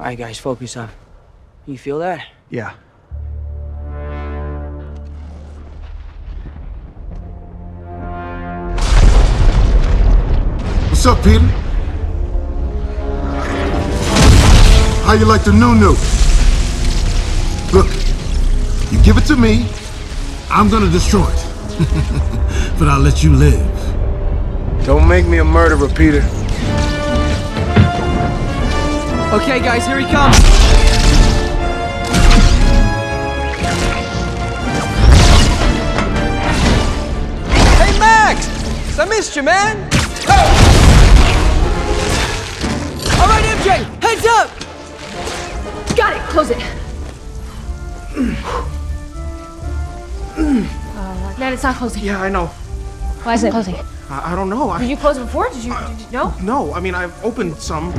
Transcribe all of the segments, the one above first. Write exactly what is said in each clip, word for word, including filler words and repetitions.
All right, guys, focus up. You feel that? Yeah. What's up, Peter? How you like the new-new? Look, you give it to me, I'm gonna destroy it. But I'll let you live. Don't make me a murderer, Peter. Okay, guys, here he comes. Hey, Max! I missed you, man! Oh. All right, M J! Heads up! Got it! Close it. uh, Man, it's not closing. Yeah, I know. Why isn't it closing? I, I don't know. I, did you close it before? Did you, uh, did you... No? No, I mean, I've opened some.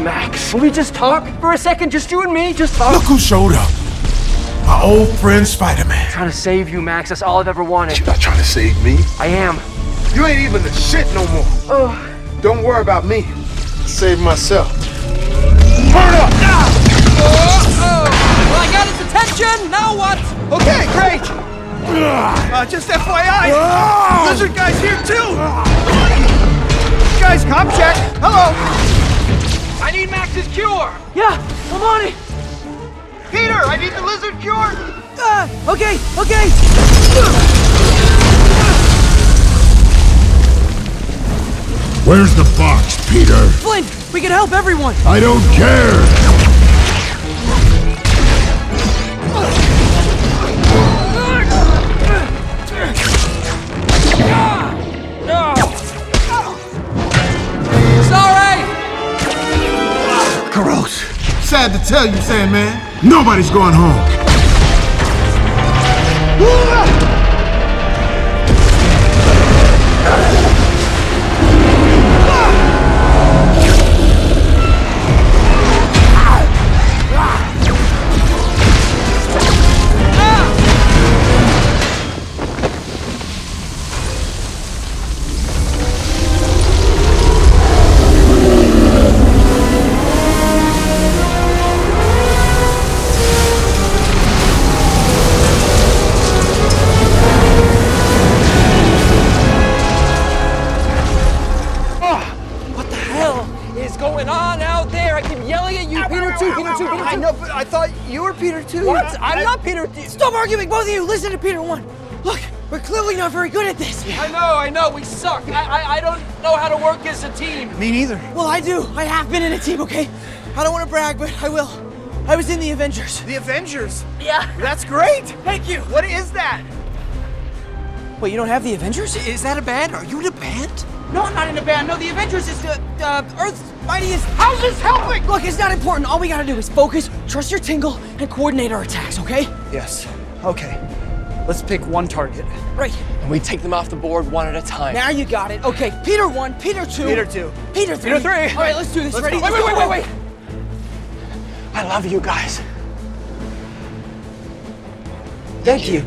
Max, will we just talk for a second? Just you and me, just talk. Look who showed up. My old friend, Spider-Man. Trying to save you, Max. That's all I've ever wanted. You're not trying to save me. I am. You ain't even the shit no more. Oh. Don't worry about me. I saved myself. Turn up! Ah! Oh, oh. Well, I got his attention. Now what? Okay, great. Uh, just F Y I, oh. Lizard guy's here too. Oh. Guys, comp check. Hello. I need Max's cure! Yeah, I'm on it! Peter, I need the lizard cure! Ah, okay, okay! Where's the box, Peter? Flynn, we can help everyone! I don't care! Sad to tell you, Sandman, nobody's going home. Arguing, both of you, listen to Peter one. Look, we're clearly not very good at this. Yeah. I know, I know, we suck. I, I I don't know how to work as a team. Me neither. Well, I do. I have been in a team, okay? I don't want to brag, but I will. I was in the Avengers. The Avengers? Yeah. That's great. Thank you. What is that? Wait, you don't have the Avengers? Is that a band? Are you in a band? No, I'm not in a band. No, the Avengers is the uh, Earth's mightiest. How's this helping? Look, it's not important. All we gotta do is focus, trust your tingle, and coordinate our attacks, okay? Yes. Okay, let's pick one target. Right. And we take them off the board one at a time. Now you got it. Okay, Peter one, Peter two. Peter two. Peter three. Peter three. All right, let's do this. Let's Ready? Wait, wait, wait, wait, wait. I love you guys. Thank, Thank you. you.